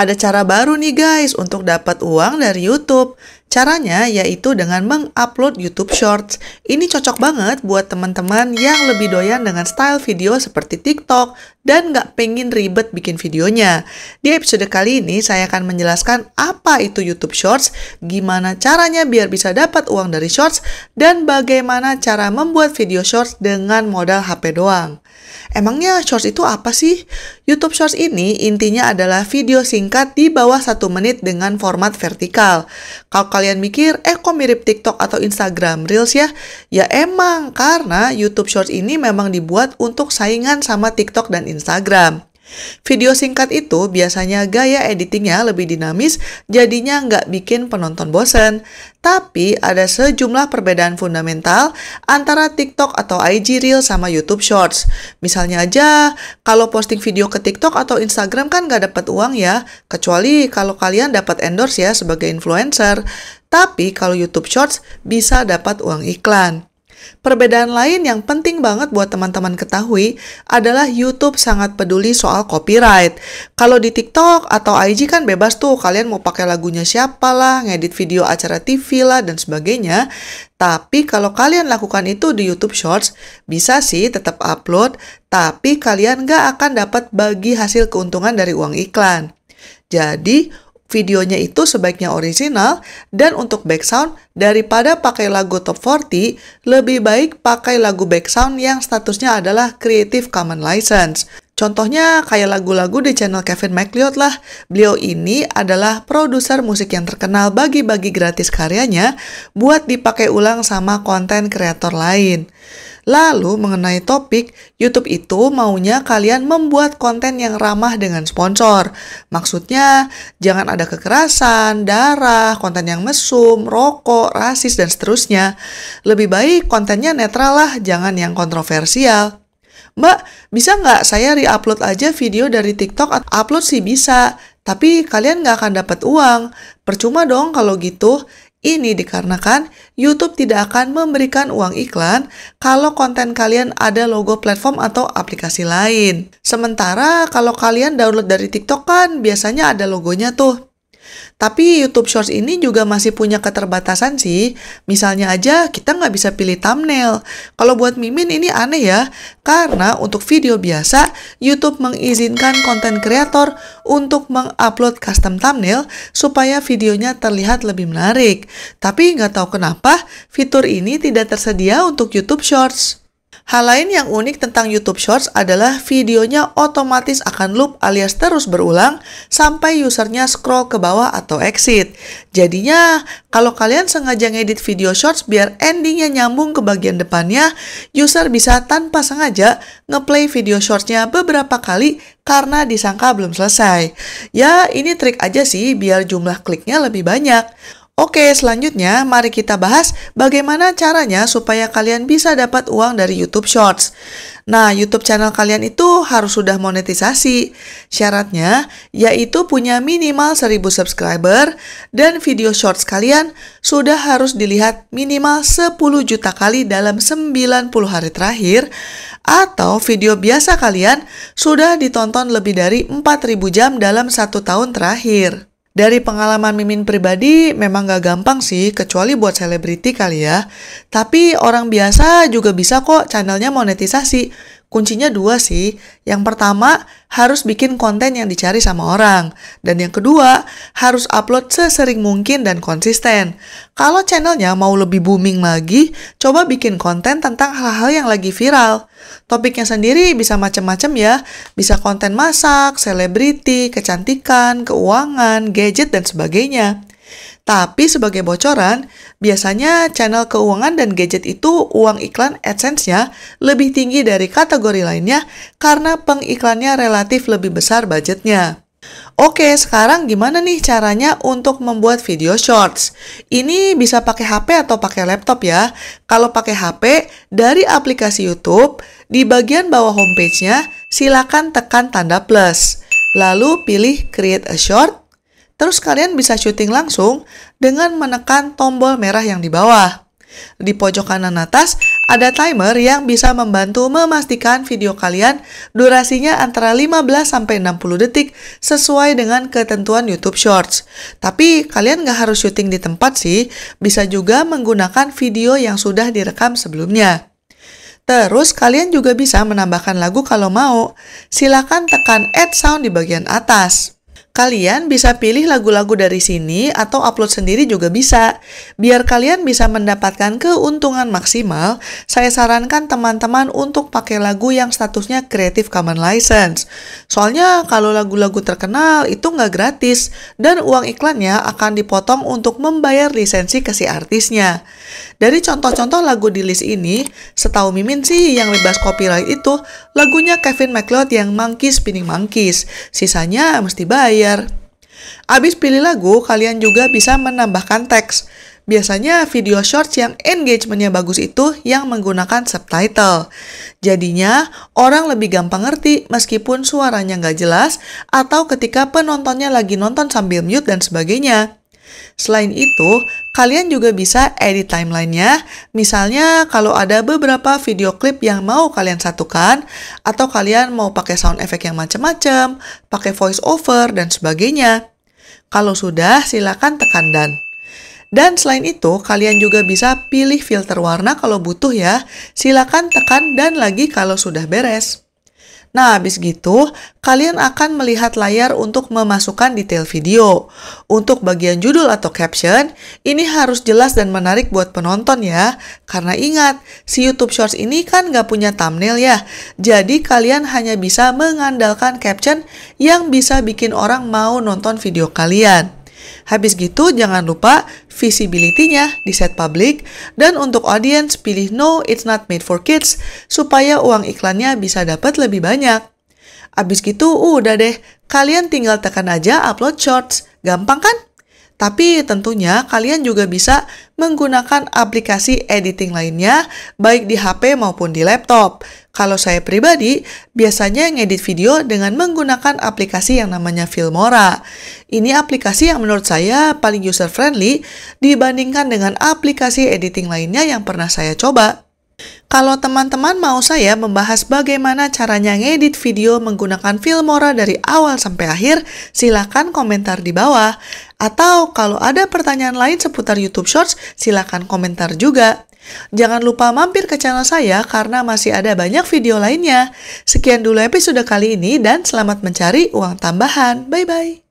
Ada cara baru nih guys untuk dapat uang dari YouTube. Caranya yaitu dengan mengupload YouTube Shorts. Ini cocok banget buat teman-teman yang lebih doyan dengan style video seperti TikTok dan nggak pengen ribet bikin videonya. Di episode kali ini saya akan menjelaskan apa itu YouTube Shorts, gimana caranya biar bisa dapat uang dari Shorts, dan bagaimana cara membuat video Shorts dengan modal HP doang. Emangnya Shorts itu apa sih? YouTube Shorts ini intinya adalah video singkat di bawah 1 menit dengan format vertikal. Kalau kalian mikir, kok mirip TikTok atau Instagram Reels ya? Ya emang, karena YouTube Shorts ini memang dibuat untuk saingan sama TikTok dan Instagram. Video singkat itu biasanya gaya editingnya lebih dinamis, jadinya nggak bikin penonton bosen. Tapi ada sejumlah perbedaan fundamental antara TikTok atau IG Reel sama YouTube Shorts. Misalnya aja, kalau posting video ke TikTok atau Instagram kan nggak dapat uang ya, kecuali kalau kalian dapat endorse ya sebagai influencer. Tapi kalau YouTube Shorts bisa dapat uang iklan. Perbedaan lain yang penting banget buat teman-teman ketahui adalah YouTube sangat peduli soal copyright. Kalau di TikTok atau IG kan bebas tuh, kalian mau pakai lagunya siapa lah, ngedit video acara TV lah, dan sebagainya. Tapi kalau kalian lakukan itu di YouTube Shorts, bisa sih tetap upload, tapi kalian nggak akan dapat bagi hasil keuntungan dari uang iklan. Jadi, videonya itu sebaiknya orisinal, dan untuk background, daripada pakai lagu top 40, lebih baik pakai lagu background yang statusnya adalah Creative Commons License. Contohnya kayak lagu-lagu di channel Kevin MacLeod lah. Beliau ini adalah produser musik yang terkenal bagi-bagi gratis karyanya buat dipakai ulang sama konten kreator lain. Lalu mengenai topik, YouTube itu maunya kalian membuat konten yang ramah dengan sponsor. Maksudnya jangan ada kekerasan, darah, konten yang mesum, rokok, rasis, dan seterusnya. Lebih baik kontennya netral lah, jangan yang kontroversial. Mbak, bisa nggak saya re-upload aja video dari TikTok? Upload sih bisa, tapi kalian nggak akan dapat uang. Percuma dong kalau gitu. Ini dikarenakan YouTube tidak akan memberikan uang iklan kalau konten kalian ada logo platform atau aplikasi lain. Sementara kalau kalian download dari TikTok kan biasanya ada logonya tuh. Tapi YouTube Shorts ini juga masih punya keterbatasan sih. Misalnya aja kita nggak bisa pilih thumbnail. Kalau buat Mimin ini aneh ya, karena untuk video biasa YouTube mengizinkan konten kreator untuk mengupload custom thumbnail supaya videonya terlihat lebih menarik. Tapi nggak tahu kenapa fitur ini tidak tersedia untuk YouTube Shorts. Hal lain yang unik tentang YouTube Shorts adalah videonya otomatis akan loop alias terus berulang sampai usernya scroll ke bawah atau exit. Jadinya, kalau kalian sengaja ngedit video Shorts biar endingnya nyambung ke bagian depannya, user bisa tanpa sengaja ngeplay video Shortsnya beberapa kali karena disangka belum selesai. Ya, ini trik aja sih biar jumlah kliknya lebih banyak. Oke, selanjutnya mari kita bahas bagaimana caranya supaya kalian bisa dapat uang dari YouTube Shorts. Nah, YouTube channel kalian itu harus sudah monetisasi. Syaratnya yaitu punya minimal 1000 subscriber dan video Shorts kalian sudah harus dilihat minimal 10 juta kali dalam 90 hari terakhir, atau video biasa kalian sudah ditonton lebih dari 4000 jam dalam 1 tahun terakhir. Dari pengalaman Mimin pribadi memang gak gampang sih, kecuali buat selebriti kali ya. Tapi orang biasa juga bisa kok channelnya monetisasi. Kuncinya dua sih. Yang pertama, harus bikin konten yang dicari sama orang. Dan yang kedua, harus upload sesering mungkin dan konsisten. Kalau channelnya mau lebih booming lagi, coba bikin konten tentang hal-hal yang lagi viral. Topiknya sendiri bisa macam-macam ya, bisa konten masak, selebriti, kecantikan, keuangan, gadget, dan sebagainya. Tapi sebagai bocoran, biasanya channel keuangan dan gadget itu uang iklan AdSense-nya lebih tinggi dari kategori lainnya karena pengiklannya relatif lebih besar budgetnya. Oke, sekarang gimana nih caranya untuk membuat video Shorts? Ini bisa pakai HP atau pakai laptop ya. Kalau pakai HP, dari aplikasi YouTube, di bagian bawah homepage-nya, silakan tekan tanda plus. Lalu pilih Create a Short. Terus kalian bisa syuting langsung dengan menekan tombol merah yang di bawah. Di pojok kanan atas Ada timer yang bisa membantu memastikan video kalian durasinya antara 15-60 detik sesuai dengan ketentuan YouTube Shorts. Tapi kalian nggak harus syuting di tempat sih, bisa juga menggunakan video yang sudah direkam sebelumnya. Terus kalian juga bisa menambahkan lagu kalau mau. Silakan tekan add sound di bagian atas. Kalian bisa pilih lagu-lagu dari sini atau upload sendiri juga bisa. Biar kalian bisa mendapatkan keuntungan maksimal, saya sarankan teman-teman untuk pakai lagu yang statusnya Creative Commons License. Soalnya kalau lagu-lagu terkenal itu nggak gratis dan uang iklannya akan dipotong untuk membayar lisensi ke si artisnya. Dari contoh-contoh lagu di list ini, setahu Mimin sih yang bebas copyright itu lagunya Kevin MacLeod yang Monkey Spinning Monkeys. Sisanya mesti bayar. Abis pilih lagu, kalian juga bisa menambahkan teks. Biasanya video shorts yang engagementnya bagus itu yang menggunakan subtitle. Jadinya, orang lebih gampang ngerti meskipun suaranya nggak jelas atau ketika penontonnya lagi nonton sambil mute dan sebagainya. Selain itu, kalian juga bisa edit timelinenya. Misalnya kalau ada beberapa video klip yang mau kalian satukan, atau kalian mau pakai sound effect yang macam-macam, pakai voice over, dan sebagainya. Kalau sudah, silakan tekan done. Dan selain itu, kalian juga bisa pilih filter warna kalau butuh ya. Silakan tekan done lagi kalau sudah beres. Nah, habis gitu, kalian akan melihat layar untuk memasukkan detail video. Untuk bagian judul atau caption, ini harus jelas dan menarik buat penonton ya. Karena ingat, si YouTube Shorts ini kan nggak punya thumbnail ya. Jadi, kalian hanya bisa mengandalkan caption yang bisa bikin orang mau nonton video kalian. Habis gitu, jangan lupa visibility-nya di set public, dan untuk audience pilih no, it's not made for kids, supaya uang iklannya bisa dapat lebih banyak. Habis gitu, udah deh, kalian tinggal tekan aja upload shorts, gampang kan? Tapi tentunya kalian juga bisa menggunakan aplikasi editing lainnya, baik di HP maupun di laptop. Kalau saya pribadi, biasanya ngedit video dengan menggunakan aplikasi yang namanya Filmora. Ini aplikasi yang menurut saya paling user-friendly dibandingkan dengan aplikasi editing lainnya yang pernah saya coba. Kalau teman-teman mau saya membahas bagaimana caranya ngedit video menggunakan Filmora dari awal sampai akhir, silakan komentar di bawah. Atau kalau ada pertanyaan lain seputar YouTube Shorts, silakan komentar juga. Jangan lupa mampir ke channel saya karena masih ada banyak video lainnya. Sekian dulu episode kali ini dan selamat mencari uang tambahan. Bye-bye.